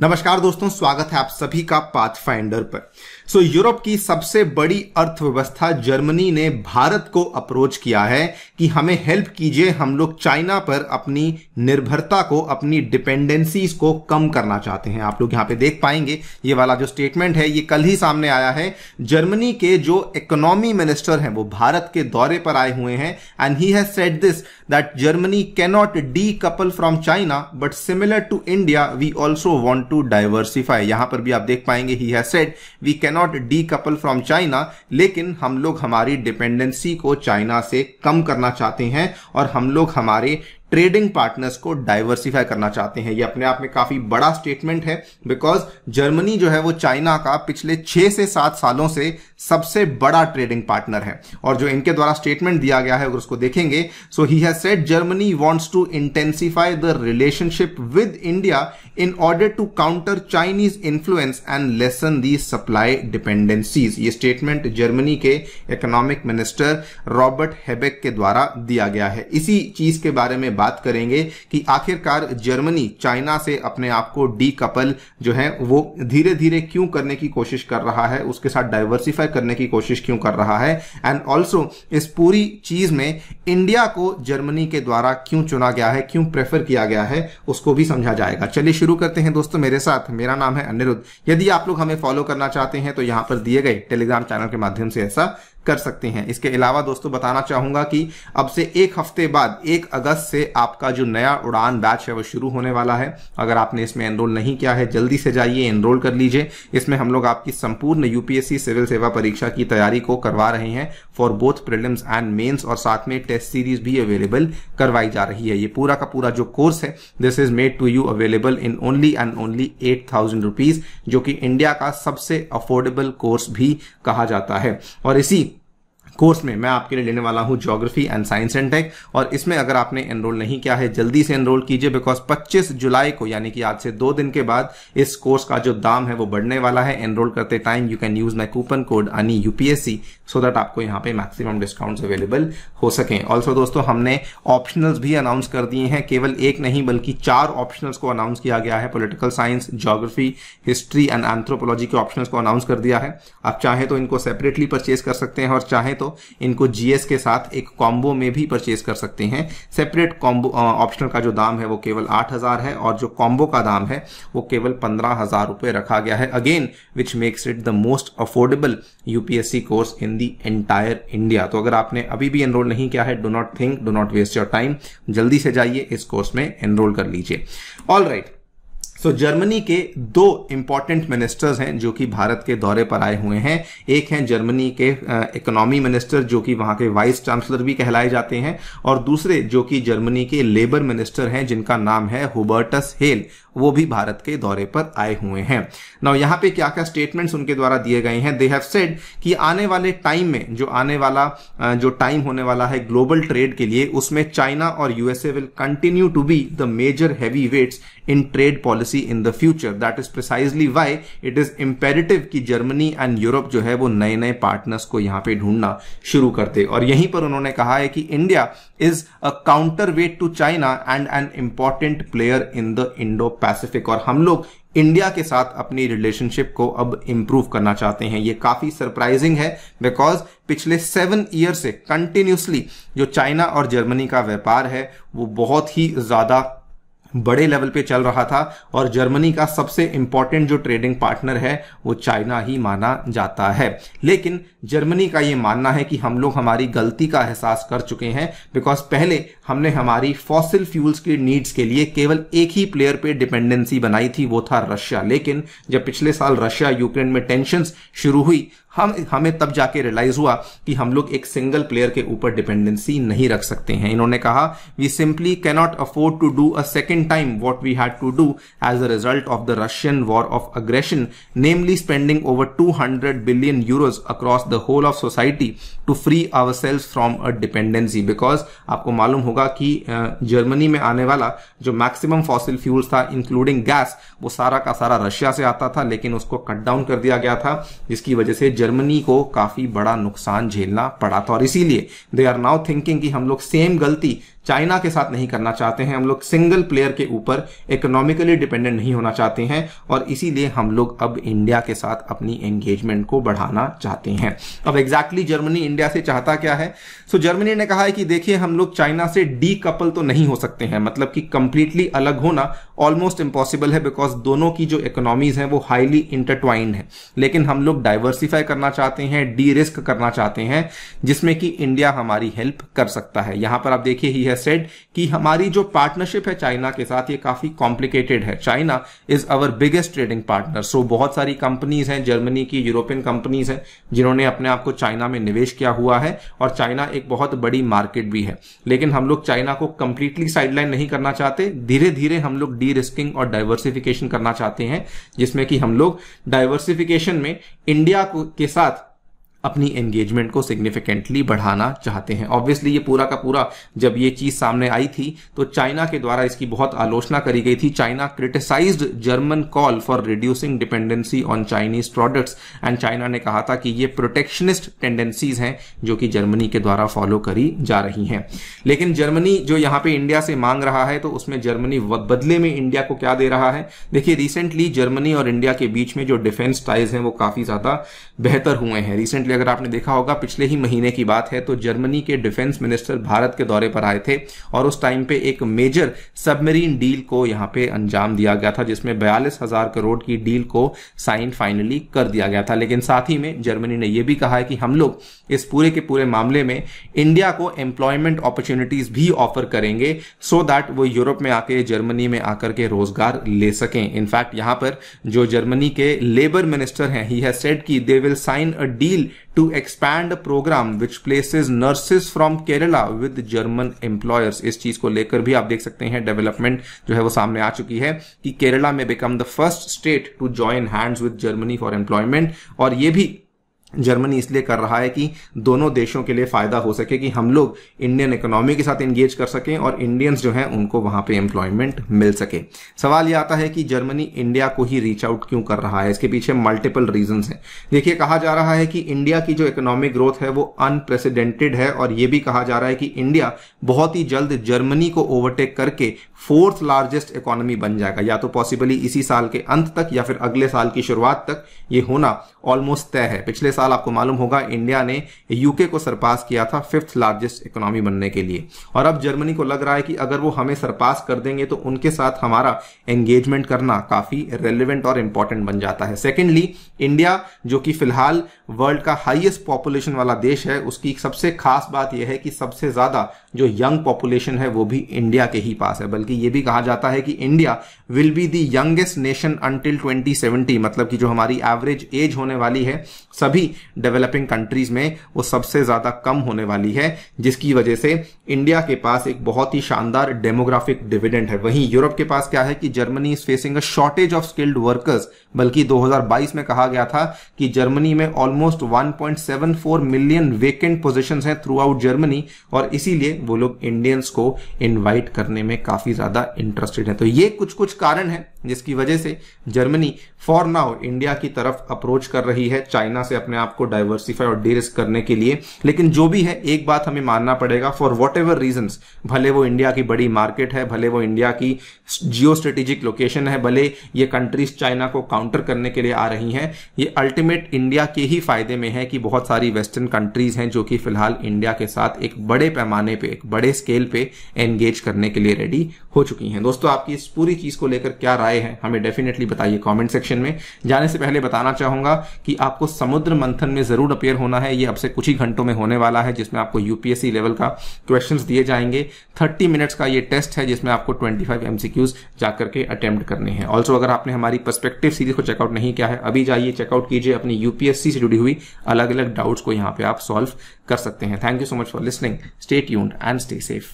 नमस्कार दोस्तों, स्वागत है आप सभी का पाथफाइंडर पर। यूरोप की सबसे बड़ी अर्थव्यवस्था जर्मनी ने भारत को अप्रोच किया है कि हमें हेल्प कीजिए, हम लोग चाइना पर अपनी निर्भरता को, अपनी डिपेंडेंसीज को कम करना चाहते हैं। आप लोग यहाँ पे देख पाएंगे ये वाला जो स्टेटमेंट है ये कल ही सामने आया है। जर्मनी के जो इकोनॉमी मिनिस्टर हैं वो भारत के दौरे पर आए हुए हैं and he has said this that Germany can not decouple from China but similar to India we also want to diversify। यहां पर भी आप देख पाएंगे he has said we cannot decouple from China, लेकिन हम लोग हमारी डिपेंडेंसी को चाइना से कम करना चाहते हैं और हम लोग हमारे ट्रेडिंग पार्टनर्स को डाइवर्सिफाई करना चाहते हैं। ये अपने आप में काफी बड़ा स्टेटमेंट है बिकॉज जर्मनी जो है वो चाइना का पिछले 6 से 7 सालों से सबसे बड़ा ट्रेडिंग पार्टनर है। और जो इनके द्वारा स्टेटमेंट दिया गया है अगर उसको देखेंगे, so he has said Germany wants to intensify the relationship with India in order to counter Chinese influence and lessen the supply dependencies. ये स्टेटमेंट जर्मनी के इकोनॉमिक मिनिस्टर रॉबर्ट हेबेक के द्वारा दिया गया है। इसी चीज के बारे में बात करेंगे कि आखिरकार जर्मनी चाइना से अपने आप को डीकपल जो है वो धीरे धीरे क्यों करने की कोशिश कर रहा है, उसके साथ डाइवर्सिफाई करने की कोशिश क्यों कर रहा है एंड ऑल्सो इस पूरी चीज में इंडिया को जर्मनी के द्वारा क्यों चुना गया है, क्यों प्रेफर किया गया है, उसको भी समझा जाएगा। चलिए शुरू करते हैं दोस्तों मेरे साथ। मेरा नाम है अनिरुद्ध। यदि आप लोग हमें फॉलो करना चाहते हैं तो यहां पर दिए गए टेलीग्राम चैनल के माध्यम से ऐसा कर सकते हैं। इसके अलावा दोस्तों बताना चाहूंगा कि अब से एक हफ्ते बाद 1 अगस्त से आपका जो नया उड़ान बैच है वो शुरू होने वाला है। अगर आपने इसमें एनरोल नहीं किया है जल्दी से जाइए एनरोल कर लीजिए। इसमें हम लोग आपकी संपूर्ण यूपीएससी सिविल सेवा परीक्षा की तैयारी को करवा रहे हैं for both prelims and mains, और साथ में टेस्ट सीरीज भी अवेलेबल करवाई जा रही है। ये पूरा का पूरा जो कोर्स है this is made to you available in only and only 8,000 rupees, जो कि इंडिया का सबसे अफोर्डेबल कोर्स भी कहा जाता है। और इसी कोर्स में मैं आपके लिए लेने वाला हूं geography and science and tech, और इसमें अगर आपने एनरोल नहीं किया है जल्दी से एनरोल कीजिए बिकॉज 25 जुलाई को यानी कि आज से 2 दिन के बाद इस कोर्स का जो दाम है वो बढ़ने वाला है। एनरोल करते time you can use my coupon code अनी यूपीएससी सो दैट आपको यहाँ पे मैक्सिमम डिस्काउंट्स अवेलेबल हो सकें। ऑल्सो दोस्तों हमने ऑप्शनल्स भी अनाउंस कर दिए हैं, केवल एक नहीं बल्कि 4 ऑप्शनल्स को अनाउंस किया गया है। Political science, geography, history and anthropology के ऑप्शनल्स को अनाउंस कर दिया है। आप चाहें तो इनको सेपरेटली परचेज कर सकते हैं और चाहें तो इनको जीएस के साथ एक कॉम्बो में भी परचेज कर सकते हैं। सेपरेट कॉम्बो ऑप्शनल का जो दाम है वो केवल 8,000 है और जो कॉम्बो का दाम है वो केवल 15,000 रुपए रखा गया है। Again which makes it the most affordable UPSC course in the entire India. तो अगर आपने अभी भी एनरोल नहीं किया है do not think, do not waste your time, जल्दी से जाइए इस कोर्स में एनरोल कर लीजिए। ऑल राइट, तो जर्मनी के 2 इंपॉर्टेंट मिनिस्टर्स हैं जो कि भारत के दौरे पर आए हुए हैं। एक हैं जर्मनी के इकोनॉमी मिनिस्टर जो कि वहां के वाइस चांसलर भी कहलाए जाते हैं, और दूसरे जो कि जर्मनी के लेबर मिनिस्टर हैं जिनका नाम है हुबर्टस हेल, वो भी भारत के दौरे पर आए हुए हैं। नाउ यहाँ पे क्या क्या स्टेटमेंट्स उनके द्वारा दिए गए हैं। दे हैव सेड कि आने वाले टाइम में जो टाइम होने वाला है ग्लोबल ट्रेड के लिए, उसमें चाइना और USA will continue to be the major heavy weights in trade policy in the future. That is precisely why it is imperative कि जर्मनी एंड यूरोप जो है वो नए नए पार्टनर्स को यहाँ पे ढूंढना शुरू करते। और यहीं पर उन्होंने कहा है कि India is a counter wait to China and an important player in the Indo Pacific, और हम लोग इंडिया के साथ अपनी रिलेशनशिप को अब इम्प्रूव करना चाहते हैं। ये काफी सरप्राइजिंग है बिकॉज पिछले 7 ईयर से कंटिन्यूसली जो चाइना और जर्मनी का व्यापार है वो बहुत ही ज्यादा बड़े लेवल पे चल रहा था, और जर्मनी का सबसे इंपॉर्टेंट जो ट्रेडिंग पार्टनर है वो चाइना ही माना जाता है। लेकिन जर्मनी का ये मानना है कि हम लोग हमारी गलती का एहसास कर चुके हैं बिकॉज पहले हमने हमारी फॉसिल फ्यूल्स की नीड्स के लिए केवल एक ही प्लेयर पे डिपेंडेंसी बनाई थी, वो था रशिया। लेकिन जब पिछले साल रशिया यूक्रेन में टेंशंस शुरू हुई हमें तब जाके रियलाइज हुआ कि हम लोग एक सिंगल प्लेयर के ऊपर डिपेंडेंसी नहीं रख सकते हैं। इन्होंने कहा we simply cannot afford to do a second time what we had to do as a result of the Russian war of aggression, namely spending over 200 billion euros across the whole of society to free ourselves from a dependency. Because आपको मालूम होगा कि Germany में आने वाला जो maximum fossil fuels था including gas वो सारा का सारा रशिया से आता था, लेकिन उसको कट डाउन कर दिया गया था जिसकी वजह से जर्मनी को काफी बड़ा नुकसान झेलना पड़ा था और इसीलिए दे आर नाउ थिंकिंग कि हम लोग सेम गलती चाइना के साथ नहीं करना चाहते हैं, हम लोग सिंगल प्लेयर के ऊपर इकोनॉमिकली डिपेंडेंट नहीं होना चाहते हैं और इसीलिए हम लोग अब इंडिया के साथ अपनी एंगेजमेंट को बढ़ाना चाहते हैं। अब एग्जैक्टली जर्मनी इंडिया से चाहता क्या है? सो जर्मनी ने कहा है कि देखिए हम लोग चाइना से डीकपल तो नहीं हो सकते हैं, मतलब कि कंप्लीटली अलग होना ऑलमोस्ट इम्पॉसिबल है बिकॉज दोनों की जो इकोनॉमीज हैं वो हाईली इंटरट्वाइंड है, लेकिन हम लोग डाइवर्सिफाई करना चाहते हैं, डी रिस्क करना चाहते हैं जिसमें कि इंडिया हमारी हेल्प कर सकता है। यहां पर आप देखिए ही है सेड कि हमारी जो पार्टनरशिप है चाइना के साथ ये काफी कॉम्प्लिकेटेड है, China is our biggest trading partner. So बहुत सारी कंपनीज हैं जर्मनी की, यूरोपियन कंपनीज हैं जिन्होंने अपने आप को चाइना में निवेश किया हुआ है और चाइना एक बहुत बड़ी मार्केट भी है, लेकिन हम लोग चाइना को कंप्लीटली साइडलाइन नहीं करना चाहते, धीरे धीरे हम लोग डी रिस्किंग और डाइवर्सिफिकेशन करना चाहते हैं जिसमें कि हम लोग डाइवर्सिफिकेशन में इंडिया के साथ अपनी एंगेजमेंट को सिग्निफिकेंटली बढ़ाना चाहते हैं। ऑब्वियसली ये पूरा का पूरा जब ये चीज सामने आई थी तो चाइना के द्वारा इसकी बहुत आलोचना करी गई थी। China criticised German call for reducing dependency on Chinese products and China ने कहा था कि ये प्रोटेक्शनिस्ट टेंडेंसीज हैं जो कि जर्मनी के द्वारा फॉलो करी जा रही हैं। लेकिन जर्मनी जो यहाँ पे इंडिया से मांग रहा है तो उसमें जर्मनी बदले में इंडिया को क्या दे रहा है? देखिए रिसेंटली जर्मनी और इंडिया के बीच में जो डिफेंस टाइज हैं वो काफी ज्यादा बेहतर हुए हैं। रिसेंटली अगर आपने देखा होगा पिछले ही महीने की बात है तो जर्मनी के डिफेंस मिनिस्टर भारत के दौरे पर आए थे और उस टाइम पे एक मेजर सबमरीन डील को यहां पे अंजाम दिया गया था जिसमें 42,000 करोड़ की डील को साइन फाइनली कर दिया गया था। लेकिन साथ ही में जर्मनी ने यह भी कहा है कि हम लोग इस पूरे के पूरे मामले में इंडिया को एम्प्लॉयमेंट अपॉर्चुनिटीज भी ऑफर करेंगे सो दैट वो यूरोप में आके जर्मनी में आकर के रोजगार ले सकें। इनफैक्ट यहां पर जो जर्मनी के लेबर मिनिस्टर हैं ही हैज सेड कि they will sign a deal to expand a program which places nurses from Kerala with German employers। इस चीज को लेकर भी आप देख सकते हैं डेवलपमेंट जो है वो सामने आ चुकी है कि केरला में become the first state to join hands with Germany for employment और ये भी जर्मनी इसलिए कर रहा है कि दोनों देशों के लिए फायदा हो सके कि हम लोग इंडियन इकोनॉमी के साथ एंगेज कर सकें और इंडियंस जो हैं उनको वहां पे एम्प्लॉयमेंट मिल सके। सवाल ये आता है कि जर्मनी इंडिया को ही रीच आउट क्यों कर रहा है? इसके पीछे मल्टीपल रीजंस हैं। देखिए कहा जा रहा है कि इंडिया की जो इकोनॉमिक ग्रोथ है वो अनप्रेसिडेंटेड है और ये भी कहा जा रहा है कि इंडिया बहुत ही जल्द जर्मनी को ओवरटेक करके 4th लार्जेस्ट इकोनॉमी बन जाएगा, या तो पॉसिबली इसी साल के अंत तक या फिर अगले साल की शुरुआत तक ये होना ऑलमोस्ट तय है। पिछले साल आपको मालूम होगा इंडिया ने यूके को सरपास किया था 5th लार्जेस्ट इकोनॉमी बनने के लिए और अब जर्मनी को लग रहा है कि अगर वो हमें सरपास कर देंगे तो उनके साथ हमारा एंगेजमेंट करना काफी रेलेवेंट और इंपॉर्टेंट बन जाता है। सेकेंडली इंडिया जो कि फिलहाल वर्ल्ड का हाईएस्ट पॉपुलेशन वाला देश है उसकी सबसे खास बात यह है कि सबसे ज्यादा जो यंग पॉपुलेशन है वो भी इंडिया के ही पास है, बल्कि यह भी कहा जाता है कि India will be the youngest nation until 2070, मतलब कि जो हमारी एवरेज एज होने वाली है सभी डेवलपिंग कंट्रीज में वो सबसे ज्यादा कम होने वाली है, जिसकी वजह से इंडिया के पास एक बहुत ही शानदार डेमोग्राफिक डिविडेंड है। वहीं यूरोप के पास क्या है कि Germany is facing a shortage of skilled workers, बल्कि 2022 में कहा गया था कि जर्मनी में ऑलमोस्ट 1.74 मिलियन वेकेंट पोजीशंस हैं थ्रू आउट जर्मनी और इसीलिए वो लोग इंडियंस को इन्वाइट करने में काफी ज्यादा इंटरेस्टेड है। तो ये कुछ कुछ कारण है जिसकी वजह से जर्मनी फॉर नाउ इंडिया की तरफ अप्रोच कर रही है चाइना से अपने आप को डाइवर्सिफाई और डीरिस्क करने के लिए। लेकिन जो भी है एक बात हमें मानना पड़ेगा, फॉर वॉट एवर रीजंस, भले वो इंडिया की बड़ी मार्केट है, भले वो इंडिया की जियो स्ट्रेटेजिक लोकेशन है, भले ये कंट्रीज चाइना को काउंटर करने के लिए आ रही हैं, ये अल्टीमेट इंडिया के ही फायदे में है कि बहुत सारी वेस्टर्न कंट्रीज हैं जो कि फिलहाल इंडिया के साथ एक बड़े पैमाने पर, एक बड़े स्केल पे एंगेज करने के लिए रेडी हो चुकी हैं। दोस्तों आपकी इस पूरी चीज को लेकर क्या राय है हमें डेफिनेटली बताइए कॉमेंट सेक्शन में। जाने से पहले बताना चाहूंगा कि आपको समुद्र मंथन में जरूर अपीयर होना है, ये अब से कुछ ही घंटों में होने वाला है जिसमें आपको यूपीएससी लेवल का क्वेश्चंस दिए जाएंगे। 30 मिनट्स का ये टेस्ट है जिसमें आपको 25 एमसीक्यूज जाकर के अटेम्प्ट करने हैं। ऑल्सो अगर आपने हमारी पर्सपेक्टिव सीरीज को चेकआउट नहीं किया है अभी जाइए चेकआउट कीजिए, अपनी यूपीएससी से जुड़ी हुई अलग अलग डाउट्स को यहाँ पे आप सॉल्व कर सकते हैं। Thank you so much for listening, stay tuned and stay safe.